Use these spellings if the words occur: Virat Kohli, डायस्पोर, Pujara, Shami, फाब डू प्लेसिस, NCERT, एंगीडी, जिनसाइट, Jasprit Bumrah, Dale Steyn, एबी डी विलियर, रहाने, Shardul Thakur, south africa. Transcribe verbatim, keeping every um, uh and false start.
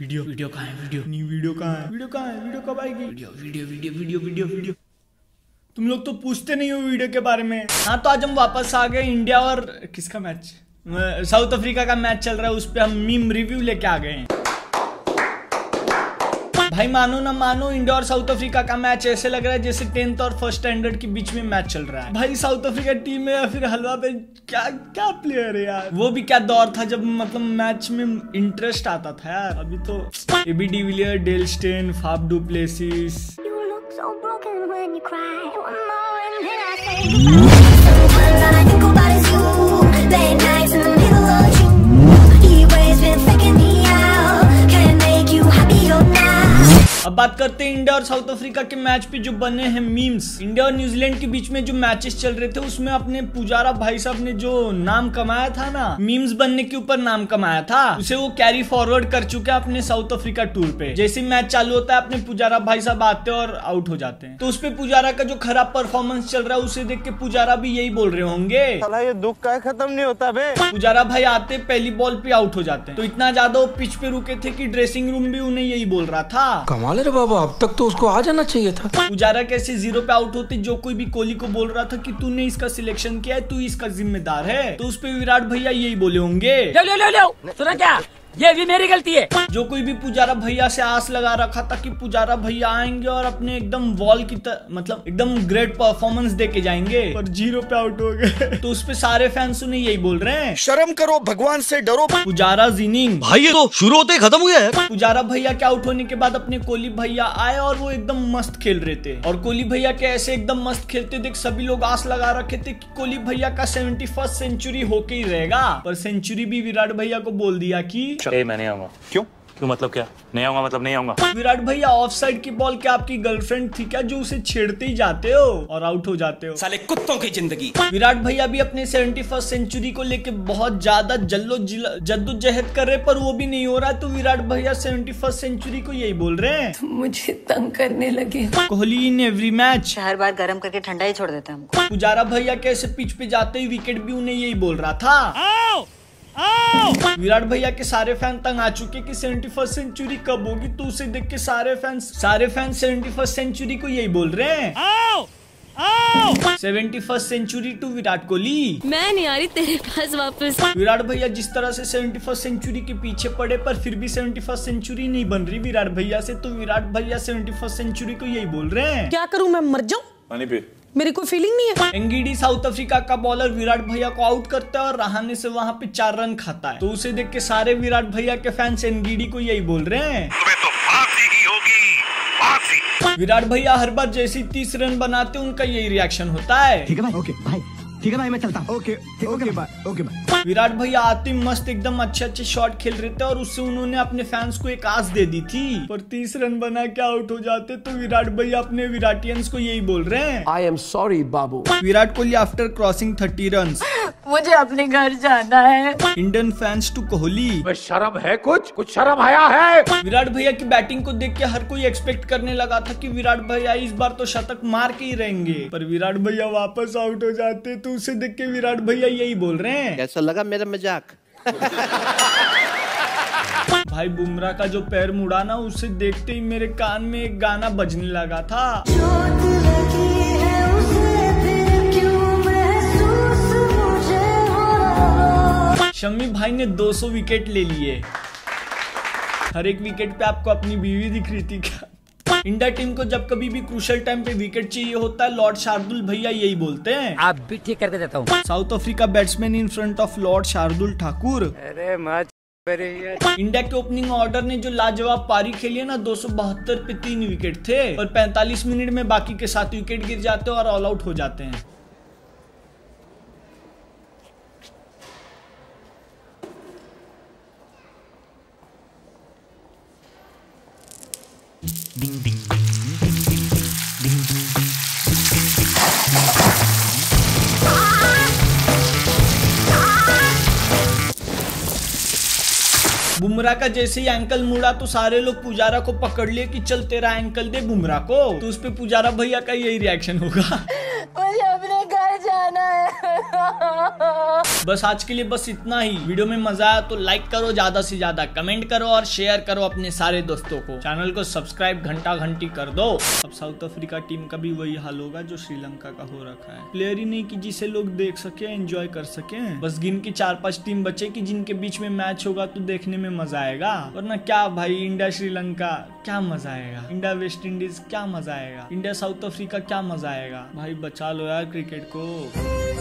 Video video कहाँ है? Video new video कहाँ है? वीडियो कहाँ है? वीडियो कब आएगी? Video video video video video video तुम लोग तो पूछते नहीं हो वीडियो के बारे में। हाँ तो आज हम वापस आ गए। इंडिया और किसका मैच? साउथ अफ्रीका का मैच चल रहा है, उस पर हम मीम रिव्यू लेके आ गए हैं। भाई मानो ना मानो, इंडिया और साउथ अफ्रीका का मैच ऐसे लग रहा है जैसे टेंथ और फर्स्ट स्टैंडर्ड के बीच में मैच चल रहा है। भाई साउथ अफ्रीका टीम में या फिर हलवा पे क्या क्या प्लेयर है यार। वो भी क्या दौर था जब मतलब मैच में इंटरेस्ट आता था यार। अभी तो एबी डी विलियर, Dale Steyn, फाब डू प्लेसिस। अब बात करते हैं इंडिया और साउथ अफ्रीका के मैच पे जो बने हैं मीम्स। इंडिया और न्यूजीलैंड के बीच में जो मैचेस चल रहे थे उसमें अपने पुजारा भाई साहब ने जो नाम कमाया था ना, मीम्स बनने के ऊपर नाम कमाया था, उसे वो कैरी फॉरवर्ड कर चुके हैं अपने साउथ अफ्रीका टूर पे। जैसे मैच चालू होता है अपने पुजारा भाई साहब आते हैं और आउट हो जाते हैं, तो उसपे पुजारा का जो खराब परफॉर्मेंस चल रहा है उसे देख के पुजारा भी यही बोल रहे होंगे, साला ये दुख का खत्म नहीं होता बे। पुजारा भाई आते पहली बॉल पे आउट हो जाते हैं, तो इतना ज्यादा वो पिच पे रुके थे की ड्रेसिंग रूम भी उन्हें यही बोल रहा था, अरे बाबा अब तक तो उसको आ जाना चाहिए था। पुजारा कैसे जीरो पे आउट होते जो कोई भी कोहली को बोल रहा था कि तूने इसका सिलेक्शन किया है, तू इसका जिम्मेदार है, तो उस पे विराट भैया यही बोले होंगे, लो लो लो लो सुना क्या, ये भी मेरी गलती है। जो कोई भी पुजारा भैया से आस लगा रखा था कि पुजारा भैया आएंगे और अपने एकदम वॉल की तर... मतलब एकदम ग्रेट परफॉर्मेंस देके जाएंगे, पर जीरो पे आउट हो गए। तो उसपे सारे फैंस उन्हें यही बोल रहे हैं, शर्म करो, भगवान से डरो। पुजारा जीनिंग भाई तो शुरू होते खत्म हुआ है। पुजारा भैया के आउट होने के बाद अपने कोहली भैया आए और वो एकदम मस्त खेल रहे थे, और कोहली भैया के ऐसे एकदम मस्त खेलते देख सभी लोग आस लगा रखे थे कि कोहली भैया का सेवेंटी फर्स्ट सेंचुरी होके ही रहेगा, पर सेंचुरी भी विराट भैया को बोल दिया की ए, मैं नहीं आऊंगा। क्यों क्यों मतलब क्या नहीं आऊंगा? मतलब नहीं आऊंगा। विराट भैया ऑफ साइड की बॉल क्या आपकी गर्लफ्रेंड थी क्या जो उसे छेड़ते ही जाते हो और आउट हो जाते हो, साले कुत्तों की जिंदगी। विराट भैया भी अपने सेवेंटी फर्स्ट सेंचुरी को लेके बहुत ज्यादा जल्लो जद्दोजहद कर रहे, पर वो भी नहीं हो रहा, तो विराट भैया सेवेंटी फर्स्ट सेंचुरी को यही बोल रहे हैं, मुझे तंग करने लगे। कोहली इन एवरी मैच हर बार गर्म करके ठंडा ही छोड़ देता है हमको। पुजारा भैया कैसे पिच पे जाते ही विकेट भी उन्हें यही बोल रहा था। विराट भैया के सारे फैन तंग आ चुके कि सेवेंटी फर्स्ट सेंचुरी कब होगी, तो उसे देख के सारे फैंस सारे फैंस सेवेंटी फर्स्ट सेंचुरी को यही बोल रहे हैं, seventy first century to Virat Kohli. मैं नहीं आ रही तेरे पास वापस। विराट भैया जिस तरह से सेवेंटी फर्स्ट सेंचुरी के पीछे पड़े पर फिर भी सेवेंटी फर्स्ट सेंचुरी नहीं बन रही विराट भैया से, तो विराट भैया सेवेंटी फर्स्ट सेंचुरी को यही बोल रहे हैं, क्या करूँ मैं मर जाऊँ, मेरी कोई फीलिंग नहीं है। एंगीडी साउथ अफ्रीका का बॉलर विराट भैया को आउट करता है और रहाने से वहाँ पे चार रन खाता है, तो उसे देख के सारे विराट भैया के फैंस एंगीडी को यही बोल रहे हैं, तुम्हें तो फांसी की होगी। विराट भैया हर बार जैसे तीस रन बनाते उनका यही रिएक्शन होता है, ठीक है भाई, ओके भाई, ठीक है भाई मैं चलता हूं, okay okay bye, okay bye. Virat भैया आते मस्त एकदम अच्छे अच्छे शॉट खेल रहे थे और उससे उन्होंने अपने फैंस को एक आस दे दी थी, पर तीस रन बना के आउट हो जाते, तो विराट भैया अपने विराटियंस को यही बोल रहे हैं, आई एम सॉरी बाबू। Virat Kohli after crossing thirty run, मुझे अपने घर जाना है। इंडियन फैंस टू कोहली, शर्म है कुछ कुछ शर्म आया है। विराट भैया की बैटिंग को देख के हर कोई एक्सपेक्ट करने लगा था कि विराट भैया इस बार तो शतक मार के ही रहेंगे, पर विराट भैया वापस आउट हो जाते, तो उसे देख के विराट भैया यही बोल रहे हैं, कैसा लगा मेरा मजाक। भाई बुमराह का जो पैर मुड़ा ना, उसे देखते ही मेरे कान में एक गाना बजने लगा था, शमी भाई ने दो सौ विकेट ले लिए, हर एक विकेट पे आपको अपनी बीवी दिख रही थी क्या। इंडिया टीम को जब कभी भी क्रूशल टाइम पे विकेट चाहिए होता है, लॉर्ड शार्दुल भैया यही बोलते हैं, आप भी ठीक करके देता हूँ। South Africa batsman in front of lord Shardul Thakur. अरे मत इंडिया के ओपनिंग ऑर्डर ने जो लाजवाब पारी खेली है ना, दो सौ बहत्तर पे तीन विकेट थे और पैंतालीस मिनट में बाकी के साथ विकेट गिर जाते और ऑल आउट हो जाते हैं। डिंग डिंग डिंग डिंग डिंग डिंग डिंग। बुमराह का जैसे ही एंकल मुड़ा तो सारे लोग पुजारा को पकड़ लिए कि चल तेरा एंकल दे बुमराह को, तो उस पे पुजारा भैया का यही रिएक्शन होगा, मुझे अपने घर जाना है। बस आज के लिए बस इतना ही। वीडियो में मजा आया तो लाइक करो, ज्यादा से ज्यादा कमेंट करो और शेयर करो अपने सारे दोस्तों को। चैनल को सब्सक्राइब घंटा घंटी कर दो। अब साउथ अफ्रीका टीम का भी वही हाल होगा जो श्रीलंका का हो रखा है। प्लेयर ही नहीं कि जिसे लोग देख सके, एंजॉय कर सके। बस गिन के चार पांच टीम बचे कि जिनके बीच में मैच होगा तो देखने में मजा आएगा। वरना क्या भाई, इंडिया श्रीलंका क्या मजा आएगा, इंडिया वेस्ट इंडीज क्या मजा आएगा, इंडिया साउथ अफ्रीका क्या मजा आएगा। भाई बचा लो यार क्रिकेट को।